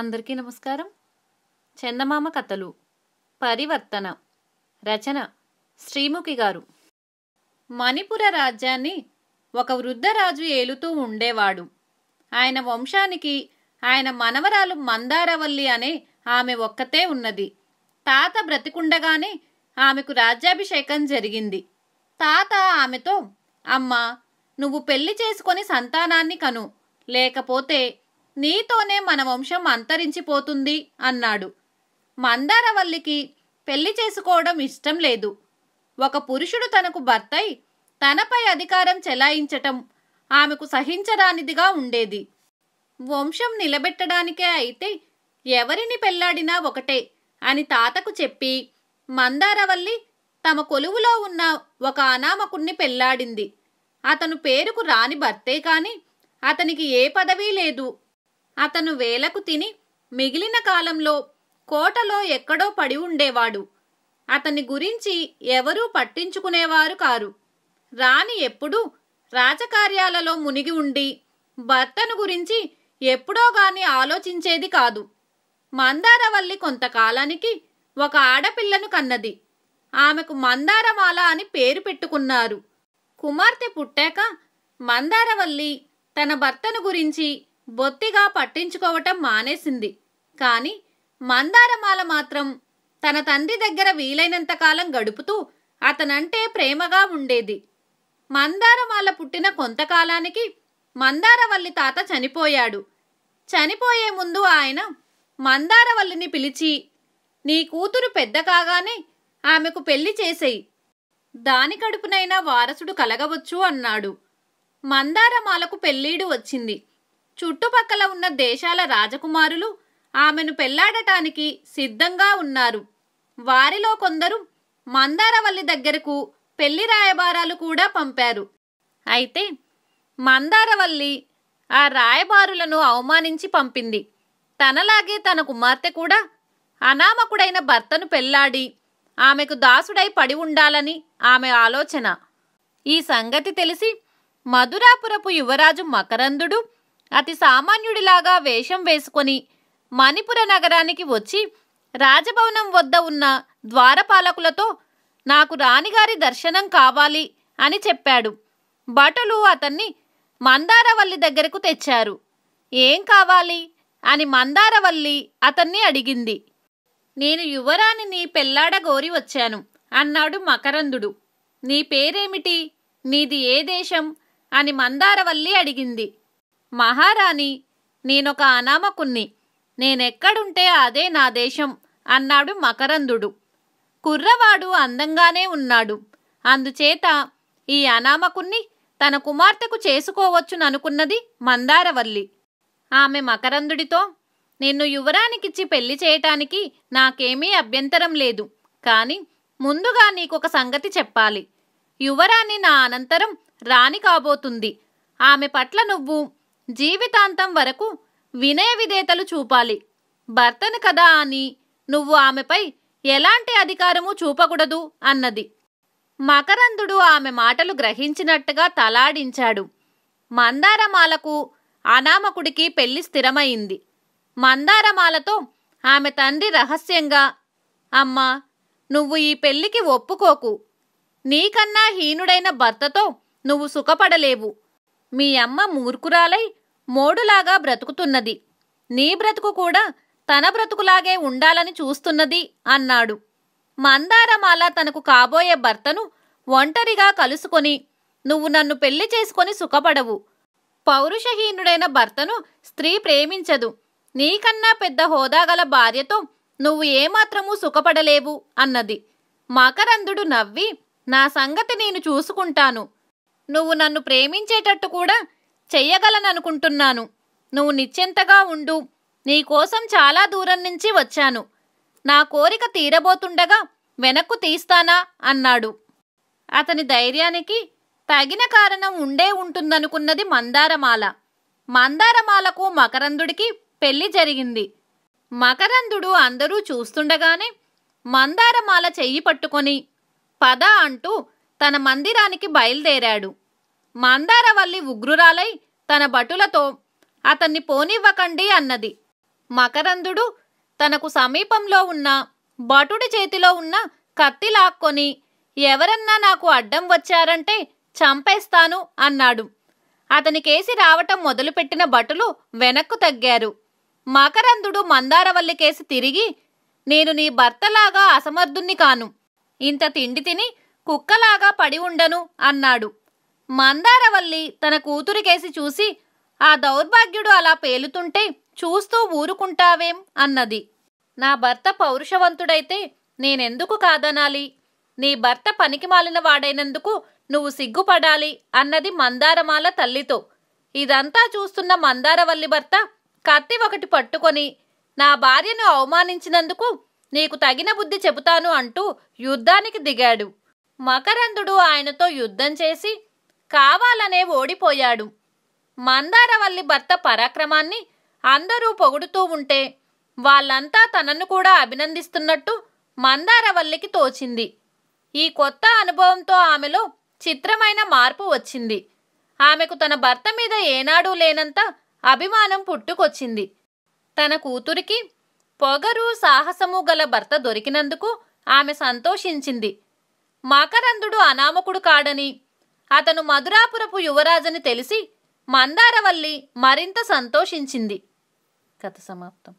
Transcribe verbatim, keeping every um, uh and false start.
అందరికీ నమస్కారం. చందమామ కథలు పరివర్తన రచన శ్రీముఖి గారు. మణిపుర రాజ్యాన్ని ఒక వృద్ధరాజు ఏలుతూ ఉండేవాడు. ఆయన వంశానికి ఆయన మనవరాలు మందారవల్లి అనే ఆమె ఒక్కతే ఉన్నది. తాత బ్రతికుండగానే ఆమెకు రాజ్యాభిషేకం జరిగింది. తాత ఆమెతో, అమ్మా, నువ్వు పెళ్లి చేసుకొని సంతానాన్ని కను, లేకపోతే నీతోనే మన వంశం అంతరించిపోతుంది అన్నాడు. మందారవల్లికి పెళ్లి చేసుకోవడం ఇష్టం లేదు. ఒక పురుషుడు తనకు భర్తై తనపై అధికారం చెలాయించటం ఆమెకు సహించరానిదిగా ఉండేది. వంశం నిలబెట్టడానికే అయితే ఎవరిని పెళ్లాడినా ఒకటే అని తాతకు చెప్పి మందారవల్లి తమ కొలువులో ఉన్న ఒక అనామకుణ్ణి పెళ్లాడింది. అతను పేరుకు రాని భర్తే కాని అతనికి ఏ పదవీ లేదు. అతను వేలకు తిని మిగిలిన కాలంలో కోటలో ఎక్కడో పడి ఉండేవాడు. అతని గురించి ఎవరూ పట్టించుకునేవారు కారు. రాణి ఎప్పుడూ రాజకార్యాలలో మునిగి ఉండి భర్తను గురించి ఎప్పుడో గాని ఆలోచించేది కాదు. మందారవల్లి కొంతకాలానికి ఒక ఆడపిల్లను కన్నది. ఆమెకు మందారమాల అని పేరు పెట్టుకున్నారు. కుమార్తె పుట్టాక మందారవల్లి తన భర్తను గురించి బొత్తిగా పట్టించుకోవటం మానేసింది. కాని మందారమాల మాత్రం తన తండ్రి దగ్గర వీలైనంతకాలం గడుపుతూ అతనంటే ప్రేమగా ఉండేది. మందారమాల పుట్టిన కొంతకాలానికి మందారవల్లి తాత చనిపోయాడు. చనిపోయే ముందు ఆయన మందారవల్లిని పిలిచి, నీ కూతురు పెద్ద కాగానే ఆమెకు పెళ్లి చేసేయి, దాని కడుపునైనా వారసుడు కలగవచ్చు అన్నాడు. మందారమాలకు పెళ్ళీడు వచ్చింది. చుట్టుపక్కల ఉన్న దేశాల రాజకుమారులు ఆమెను పెళ్లాడటానికి సిద్ధంగా ఉన్నారు. వారిలో కొందరు మందారవల్లి దగ్గరకు పెళ్లి రాయబారాలు కూడా పంపారు. అయితే మందారవల్లి ఆ రాయబారులను అవమానించి పంపింది. తనలాగే తన కుమార్తె కూడా అనామకుడైన భర్తను పెళ్లాడి ఆమెకు దాసుడై పడి ఉండాలని ఆమె ఆలోచన. ఈ సంగతి తెలిసి మధురాపురపు యువరాజు మకరందుడు అతి సామాన్యుడిలాగా వేషం వేసుకొని మణిపుర నగరానికి వచ్చి రాజభవనం వద్ద ఉన్న ద్వారపాలకులతో, నాకు రాణిగారి దర్శనం కావాలి అని చెప్పాడు. భటులు అతన్ని మందారవల్లి దగ్గరకు తెచ్చారు. ఏం కావాలి అని మందారవల్లి అతన్ని అడిగింది. నేను యువరాణిని పెళ్లాడగోరి వచ్చాను అన్నాడు మకరందుడు. నీ పేరేమిటి, నీది ఏ దేశం అని మందారవల్లి అడిగింది. మహారాణి, నేనొక అనామకుణ్ణి, నేనెక్కడుంటే అదే నా దేశం అన్నాడు మకరందుడు. కుర్రవాడు అందంగానే ఉన్నాడు. అందుచేత ఈ అనామకుణ్ణి తన కుమార్తెకు చేసుకోవచ్చుననుకున్నది మందారవల్లి. ఆమె మకరందుడితో, నిన్ను యువరానికిచ్చి పెళ్లి చేయటానికి నాకేమీ అభ్యంతరం లేదు, కాని ముందుగా నీకొక సంగతి చెప్పాలి. యువరాణి నా అనంతరం రాణి కాబోతుంది. ఆమె పట్ల నువ్వు జీవితాంతం వరకు వినయ విధేతలు చూపాలి. భర్తను కదా అని నువ్వు ఆమెపై ఎలాంటి అధికారము చూపకూడదు అన్నది. మకరందుడు ఆమె మాటలు గ్రహించినట్టుగా తలాడించాడు. మందారమాలకు అనామకుడికి పెళ్లి స్థిరమైంది. మందారమాలతో ఆమె తండ్రి రహస్యంగా, అమ్మా, నువ్వు ఈ పెళ్లికి ఒప్పుకోకు. నీకన్నా హీనుడైన భర్తతో నువ్వు సుఖపడలేవు. మీ అమ్మ మూర్ఖురాలై మోడులాగా బ్రతుకుతున్నది. నీ బ్రతుకు కూడా తన బ్రతుకులాగే ఉండాలని చూస్తున్నది అన్నాడు. మందారమాల తనకు కాబోయే భర్తను ఒంటరిగా కలుసుకొని, నువ్వు నన్ను పెళ్లి చేసుకొని సుఖపడవు. పౌరుషహీనుడైన భర్తను స్త్రీ ప్రేమించదు. నీకన్నా పెద్ద హోదాగల భార్యతో నువ్వు ఏమాత్రమూ సుఖపడలేవు అన్నది. మకరందుడు నవ్వి, నా సంగతి నేను చూసుకుంటాను. నువ్వు నన్ను ప్రేమించేటట్టు కూడా చెయ్యగలననుకుంటున్నాను. నువ్వు నిశ్చింతగా ఉండు. నీకోసం చాలా దూరం నుంచి వచ్చాను. నా కోరిక తీరబోతుండగా వెనక్కు తీస్తానా అన్నాడు. అతని ధైర్యానికి తగిన కారణం ఉండే ఉంటుందనుకున్నది మందారమాల. మందారమాలకు మకరందుడికి పెళ్లి జరిగింది. మకరందుడు అందరూ చూస్తుండగానే మందారమాల చెయ్యి పట్టుకొని పద అంటూ తన మందిరానికి బయలుదేరాడు. మందారవల్లి ఉగ్రురాలై తన బటులతో అతన్ని పోనివ్వకండి అన్నది. మకరందుడు తనకు సమీపంలో ఉన్న బటుడి చేతిలో ఉన్న కత్తి లాక్కొని ఎవరన్నా నాకు అడ్డం వచ్చారంటే చంపేస్తాను అన్నాడు. అతని కేసి రావటం మొదలుపెట్టిన బటులు వెనక్కు తగ్గారు. మకరందుడు మందారవల్లి కేసి తిరిగి, నేను నీ భర్తలాగా అసమర్థుణ్ణి కాను, ఇంత తిండి తిని కుక్కలాగా పడి ఉండను అన్నాడు. మందారవల్లి తన కూతురి కేసి చూసి, ఆ దౌర్భాగ్యుడు అలా పేలుతుంటే చూస్తూ ఊరుకుంటావేం అన్నది. నా భర్త పౌరుషవంతుడైతే నేనెందుకు కాదనాలి, నీ భర్త పనికి మాలిన వాడైనందుకు నువ్వు సిగ్గుపడాలి అన్నది మందారమాల తల్లితో. ఇదంతా చూస్తున్న మందారవల్లి భర్త కత్తి ఒకటి పట్టుకొని, నా భార్యను అవమానించినందుకు నీకు తగిన బుద్ధి చెబుతాను అంటూ యుద్ధానికి దిగాడు. మకరందుడు ఆయనతో యుద్ధం చేసి కావాలనే ఓడిపోయాడు. మందారవల్లి భర్త పరాక్రమాన్ని అందరూ పొగుడుతూ ఉంటే వాళ్ళంతా తనను కూడా అభినందిస్తున్నట్టు మందారవల్లికి తోచింది. ఈ కొత్త అనుభవంతో ఆమెలో చిత్రమైన మార్పు వచ్చింది. ఆమెకు తన భర్త మీద ఏనాడూ లేనంత అభిమానం పుట్టుకొచ్చింది. తన కూతురికి పొగరు సాహసము గల భర్త దొరికినందుకు ఆమె సంతోషించింది. మకరందుడు అనామకుడు కాడని, అతను మధురాపురపు యువరాజని తెలిసి మందారవల్లి మరింత సంతోషించింది. కథ సమాప్తం.